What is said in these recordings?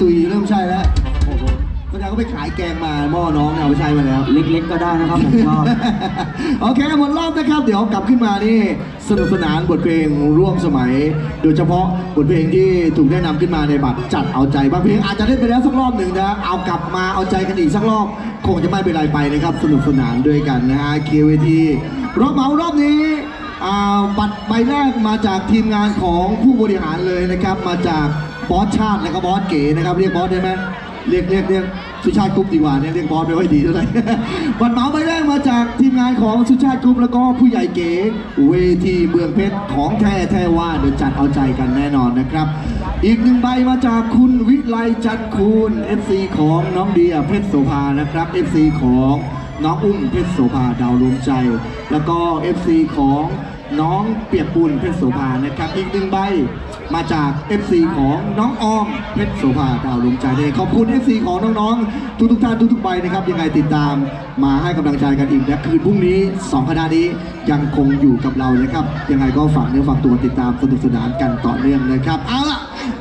ตุยเริ่มใช่แล้วก็ได้ก็ไปขายแกงมาหม้อน้องเอาไปใช้มาแล้วเล็กๆก็ได้นะครับผมชอบโอเคหมดรอบนะครับเดี๋ยวกลับขึ้นมานี่สนุกสนานบทเพลงร่วมสมัยโดยเฉพาะบทเพลงที่ถูกแนะนำขึ้นมาในบัตรจัดเอาใจบางเพลงอาจจะเล่นไปแล้วสักรอบหนึ่งนะเอากลับมาเอาใจกันอีกสักรอบคงจะไม่เป็นไรไปนะครับสนุกสนานด้วยกันนะฮะKVTรอบเหมารอบนี้บัตรใบแรกมาจากทีมงานของผู้บริหารเลยนะครับมาจากบอสชาติและก็บอสเก๋นะครับเรียกบอสได้ไหมเรียกสุชาติกรุ๊ปดีกว่าเนี่ยเรียกบอสไม่ค่อยดีเท่าไหร่บัตรเหมาใบแรกมาจากทีมงานของสุชาติกรุ๊ปแล้วก็ผู้ใหญ่เก๋เวทีเมืองเพชรของแท้ว่าเดี๋ยวจัดเอาใจกันแน่นอนนะครับอีกหนึ่งใบมาจากคุณวิไลจันทร์คูณ FC ของน้องเดียเพชรโสภานะครับ FC ของน้องอุ้มเพชรโสภาดาวรวมใจแล้วก็ FC ของน้องเปียกปูนเพชรโสภานะครับอีกหนึ่งใบมาจาก FC ของน้องออมเพชรโสภาดาวลงใจเลยขอบคุณ FC ของน้องๆทุกท่านทุกใบนะครับยังไงติดตามมาให้กำลังใจกันอีกและคืนพรุ่งนี้2คณะนี้ยังคงอยู่กับเรานะครับยังไงก็ฝากเนื้อฝากตัวติดตามสนุกสนานกันต่อเนื่องนะครับเอาล่ะ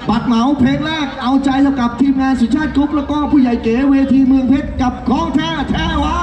บัตรเหมาเพลงแรกเอาใจเท่ากับทีมงานสุชาติกรุ๊ปแล้วก็ผู้ใหญ่เก๋เวทีเมืองเพชรกับของแท้ว่า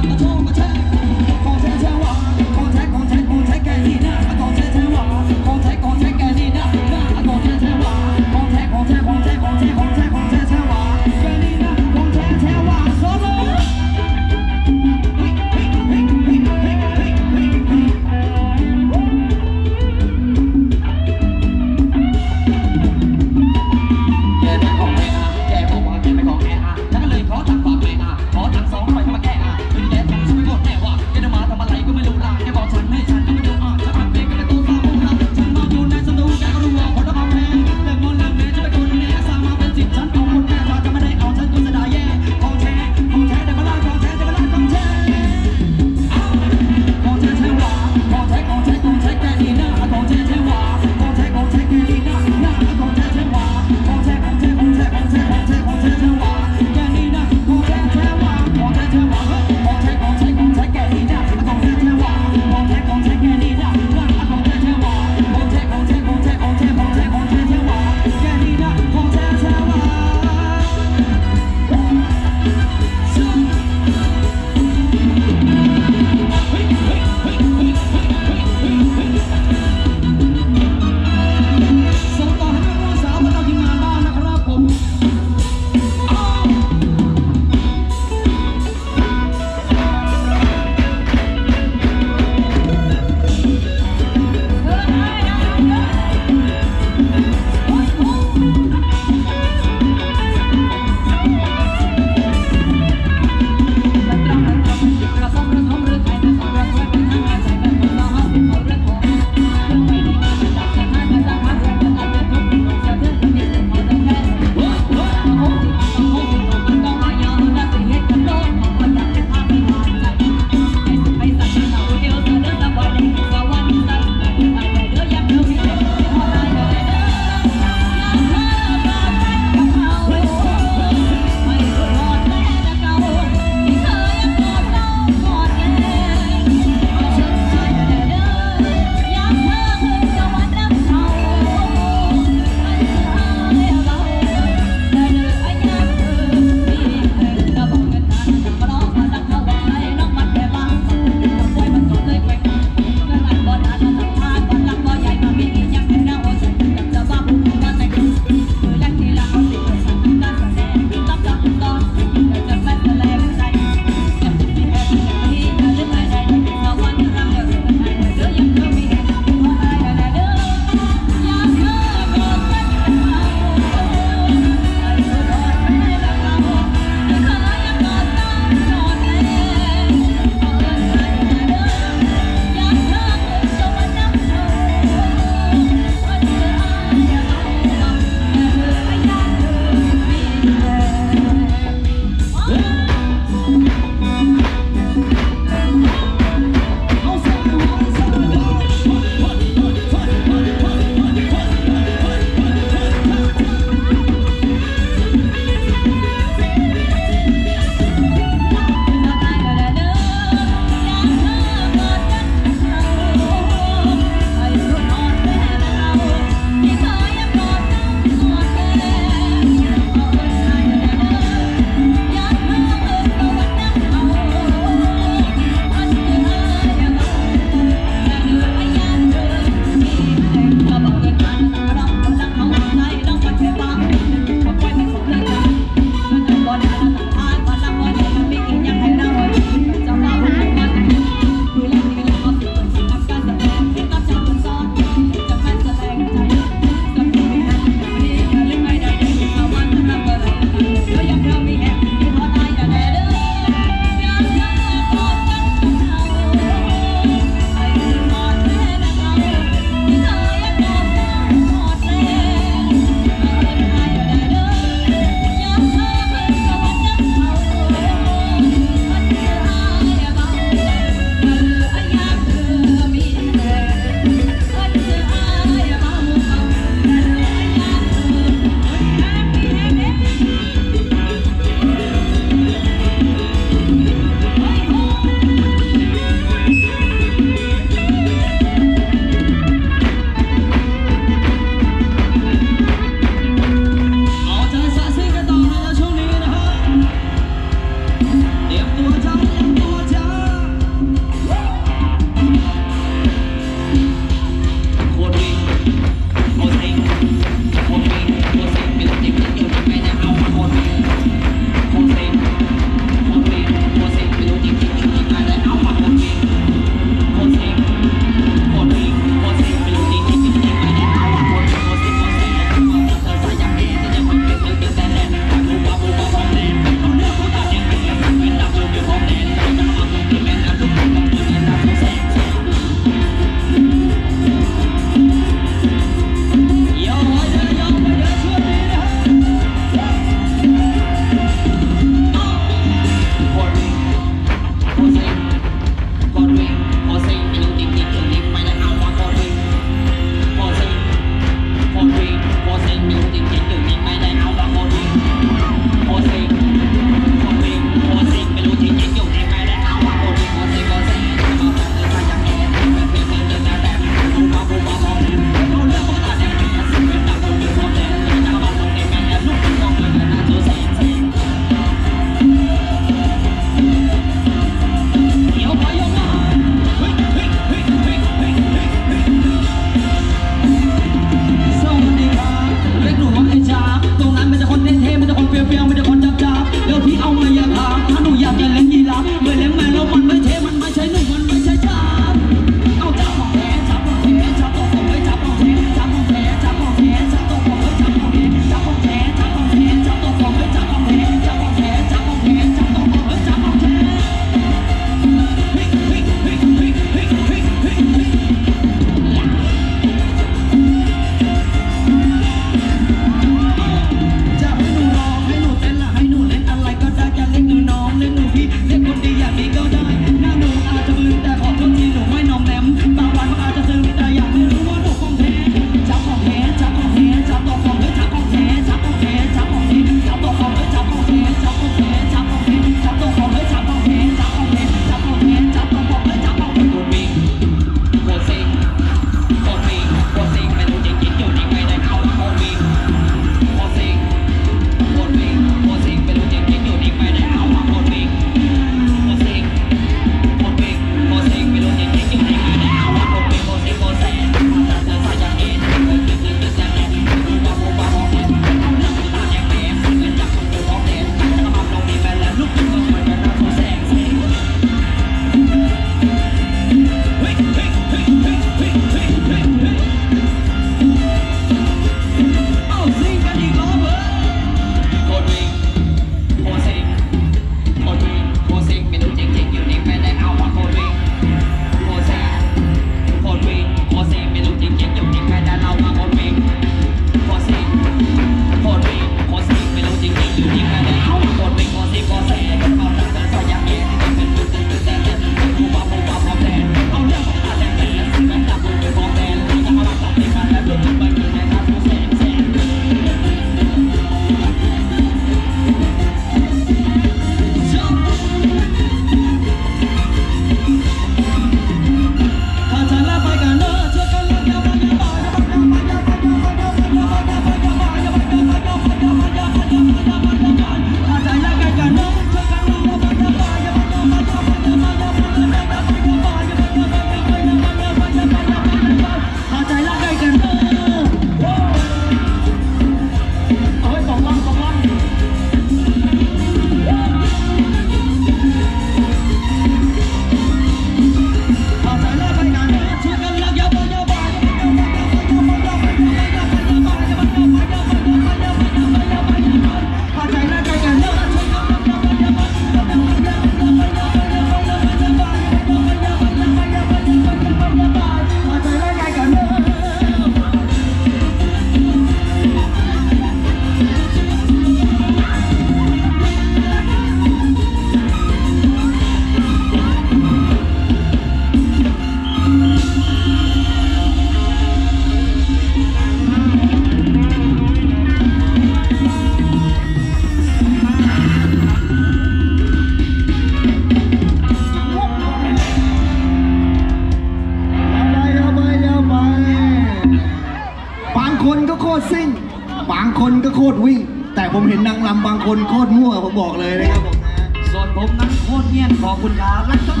โคตรวิ่งแต่ผมเห็นนางรำบางคนโคตรมั่วผมบอกเลยนะครับผมนะส่วนผมนั้นโคตรเงียบขอบคุณครับรักจ้อง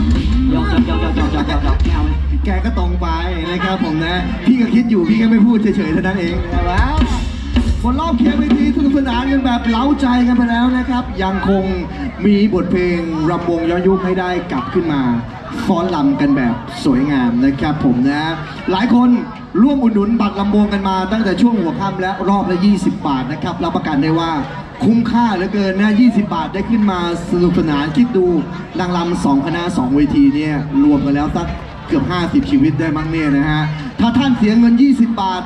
ยกแกก็ตรงไปนะครับผมนะพี่ก็คิดอยู่พี่ก็ไม่พูดเฉยๆเท่านั้นเองแล้วคนรอบเคียงเวทีสนุกสนานกันแบบเล้าใจกันไปแล้วนะครับยังคงมีบทเพลงรำวงย้อนยุคให้ได้กลับขึ้นมาฟ้อนรำกันแบบสวยงามนะครับผมนะหลายคนร่วมอุดหนุนบัตรลำวงกันมาตั้งแต่ช่วงหัวค่ำและรอบละ20 บาทนะครับรับประกันได้ว่าคุ้มค่าเหลือเกินนะ20 บาทได้ขึ้นมาสนุกสนานคิดดูนางรำ2 คณะ 2 เวทีเนี่ยรวมกันแล้วสักเกือบ50 ชีวิตได้มั้งเนี่ยนะฮะถ้าท่านเสียเงิน20 บาท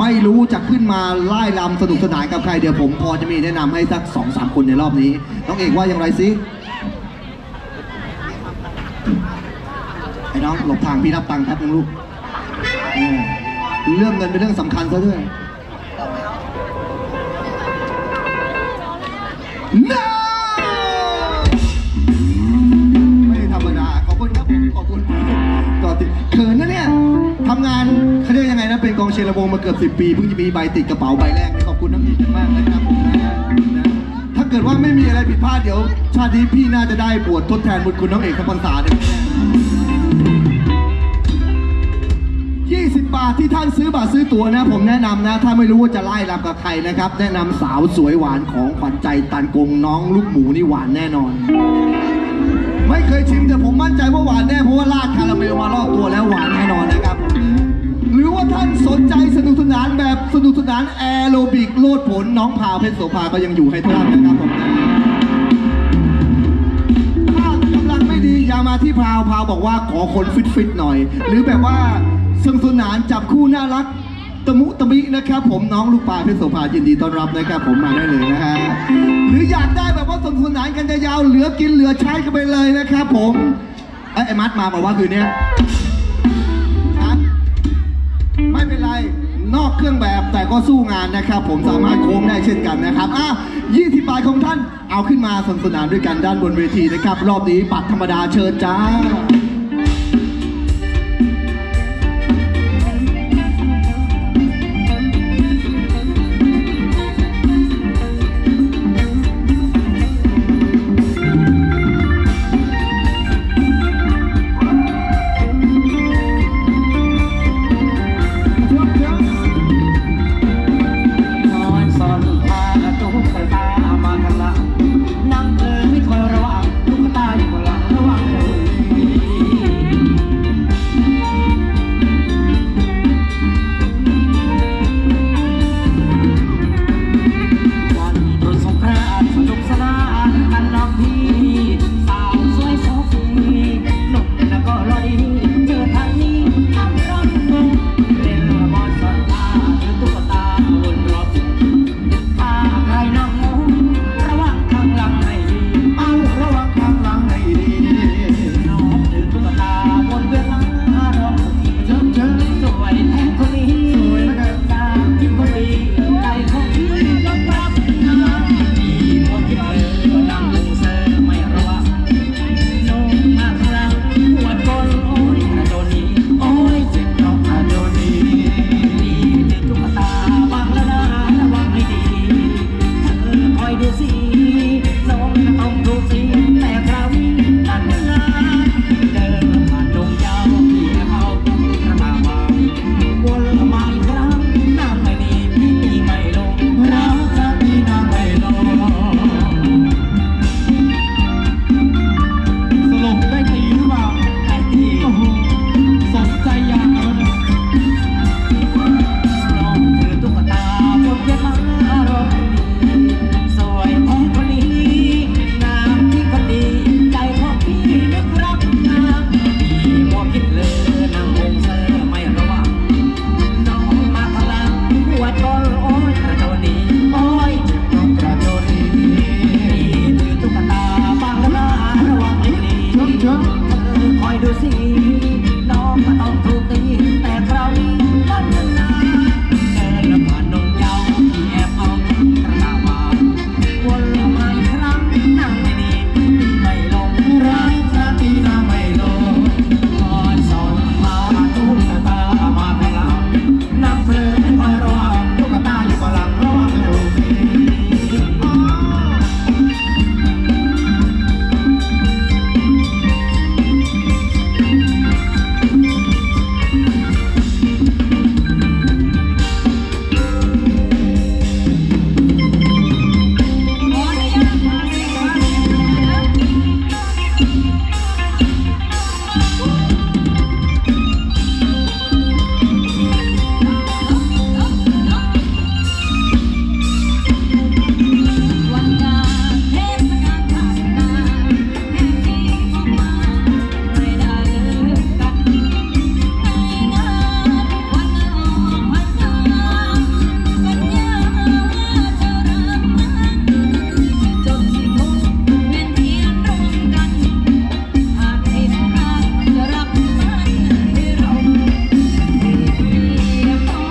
ไม่รู้จะขึ้นมาไล่ลำสนุกสนานกับใครเดี๋ยวผมพอจะมีแนะนำให้สัก 2-3 คนในรอบนี้น้องเอกว่าอย่างไรสิไอ้น้องหลบทางพี่รับตังค์ครับลูกเรื่องเงินเป็นเรื่องสำคัญซะด้วยไม่ธรรมดาขอบคุณครับขอบคุณต่อติดเขินนะเนี่ยทำงานเขาเรียกยังไงนะเป็นกองเชียร์ลำวงมาเกือบ10 ปีเพิ่งจะมีใบติดกระเป๋าใบแรกขอบคุณน้องเอกมากนะครับผมนะถ้าเกิดว่าไม่มีอะไรผิดพลาดเดี๋ยวชาตินี้พี่น่าจะได้บวชทดแทนบุญคุณน้องเอกพรรษาเนี่ย20 บาทที่ท่านซื้อบัตรซื้อตั๋วนะผมแนะนำนะถ้าไม่รู้ว่าจะไล่รำกับใครนะครับแนะนำสาวสวยหวานของขวัญใจตันกงน้องลูกหมูนี่หวานแน่นอนไม่เคยชิมแต่ผมมั่นใจว่าหวานแน่เพราะว่าราดคาราเมลมารอบตัวแล้วหวานแน่นอนนะครับหรือว่าท่านสนใจสนุกสนานแบบสนุกสนานแอโรบิกโลดผลน้องพาวเพชรโสภาก็ยังอยู่ให้ท่านนะครับผมถ้ากำลังไม่ดีอย่ามาที่พาวพาวบอกว่าขอคนฟิตๆหน่อยหรือแบบว่าสนุกสนานจับคู่น่ารักตะมุตะมินะครับผมน้องลูกปลาเพชรโสภายินดีต้อนรับนะครับผมมาได้เลยนะฮะหรืออยากได้แบบว่าสนุกสนานกันยาวเหลือกินเหลือใช้กันไปเลยนะครับผมไอ้มัดมาบอกว่าคืนนี้ไม่เป็นไรนอกเครื่องแบบแต่ก็สู้งานนะครับผมสามารถโค้งได้เช่นกันนะครับ20 บาทของท่านเอาขึ้นมาสนุกสนานด้วยกันด้านบนเวทีนะครับรอบนี้บัตรธรรมดาเชิญจ้า